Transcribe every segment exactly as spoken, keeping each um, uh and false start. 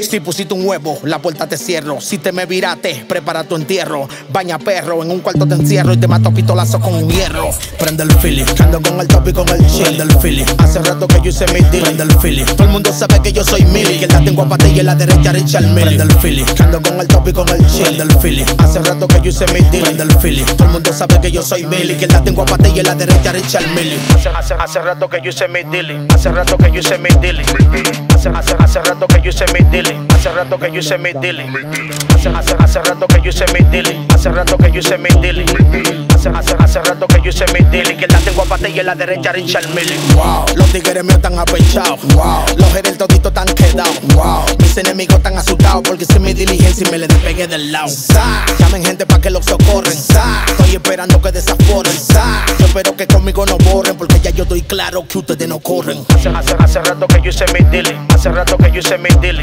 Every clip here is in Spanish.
Si pusiste un huevo, la puerta te cierro. Si te me viraste, prepara tu entierro. Baña perro, en un cuarto te encierro y te mato pitolazo con un hierro. Prende el Phillie, ando con el top y con el chill. Prende el Phillie, hace rato que yo hice mi deal. Prende el Phillie, todo el mundo sabe que yo soy Millie, que la tengo a patilla y la derecha Richard Millie. Prende el Phillie, ando con el top y con el chill. Prende el Phillie, hace rato que yo hice mi deal. Prende el Phillie, todo el mundo sabe que yo soy Millie, que la tengo a patilla y la derecha Richard Millie. Hace, hace, hace rato que yo hice mi deal. Hace rato que yo hice mi deal. Hace, hace, hace rato que yo hice mi deal. Hace rato que yo hice mi dilly. Hace, hace, hace rato que yo hice mi dilly. Hace rato que yo hice mi dilly. Hace, hace, hace rato que yo hice mi dilly. Que la tengo a patilla y en la derecha Richard Millie. Wow, los tigres míos están apechados. Wow, los heres toditos están quedados. Wow, mis enemigos están asustados porque hice mi diligencia y me le despegué del lado. Sa, llamen gente pa' que los socorren. Sa, estoy esperando que desaforen. Sa, yo espero que conmigo no borren porque ya yo estoy claro que ustedes no corren. Hace, hace, hace rato que yo hice mi dilly. Hace rato que yo hice mi dilly.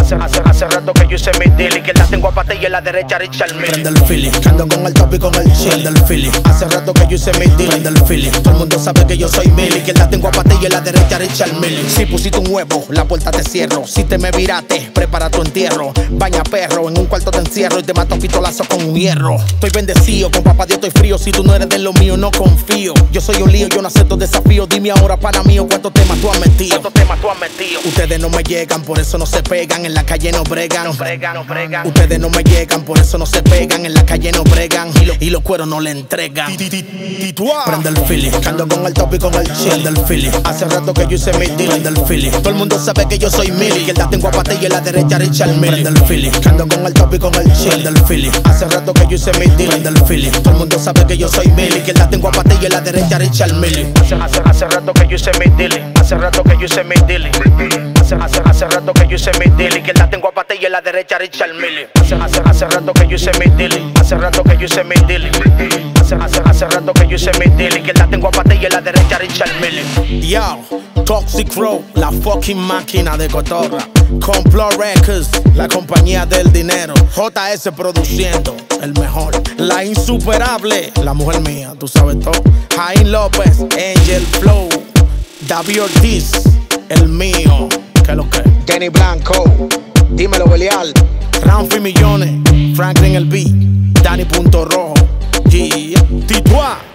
Hace, hace, hace rato que yo hice mi deal y que la tengo a patilla y en la derecha Richard Millie. Prende el Phillie, ando con el top y con el chill. Prende el Phillie, hace rato que yo hice mi deal. Prende el Phillie, todo el mundo sabe que yo soy Millie, que la tengo a patilla y en la derecha Richard Millie. Si pusiste un huevo, la puerta te cierro. Si te me viraste, prepara tu entierro. Baña perro, en un cuarto te encierro y te mato pitolazo con un hierro. Estoy bendecido, con papá Dios estoy frío. Si tú no eres de lo mío, no confío. Yo soy un lío, yo no acepto desafíos. Dime ahora, pana mío, cuántos temas tú has metido. ¿Cuántos temas tú has metido? Ustedes no me llegan, por eso no se pegan, en la calle no bregan. No bregan, no bregan. Ustedes no me llegan, por eso no se pegan, en la calle no bregan y, lo, y los cueros no le entregan. Prende el Phillie, ando con el top y con el chill. Prende el Phillie, hace rato que yo hice mi deal. Prende el Phillie, todo el mundo sabe que yo soy Millie, que la tengo a patilla y en la derecha Richard Millie. Prende el Phillie, ando con el top y con el chill. Prende el Phillie, hace rato que yo hice mi deal. Prende el Phillie, todo el mundo sabe que yo soy Millie, que la tengo a patilla y en la derecha Richard Millie. Hace, hace, hace rato que yo hice mi deal. Hace rato que yo hice mi deal. Hace, hace, hace rato que yo hice mi deal y que la tengo a patilla y en la derecha Richard Millie. Hace, hace, hace rato que yo hice mi deal. Hace rato que yo hice mi deal. Hace, hace, hace rato que yo hice mi deal y que la tengo a patilla y en la derecha Richard Millie. Yo, Toxic Crow, la fucking máquina de cotorra. Complot Records, la compañía del dinero. Js produciendo, el mejor. La insuperable, la mujer mía, tú sabes todo. Jai López, Angel Flow, David Ortiz, el mío. ¿Qué lo que? Danny Blanco. Dímelo, Belial. Ramfi Millones, Franklin el B, Danny Punto Rojo, G. Tituá.